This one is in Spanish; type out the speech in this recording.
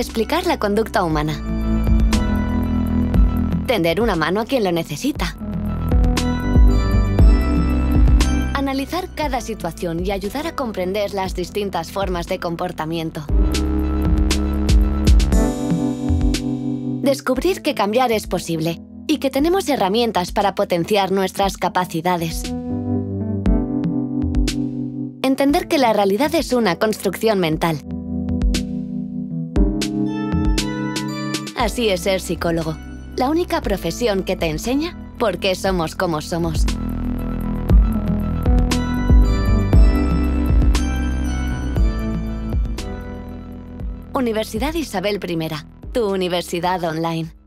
Explicar la conducta humana. Tender una mano a quien lo necesita. Analizar cada situación y ayudar a comprender las distintas formas de comportamiento. Descubrir que cambiar es posible y que tenemos herramientas para potenciar nuestras capacidades. Entender que la realidad es una construcción mental. Así es ser psicólogo, la única profesión que te enseña por qué somos como somos. Universidad Isabel I, tu universidad online.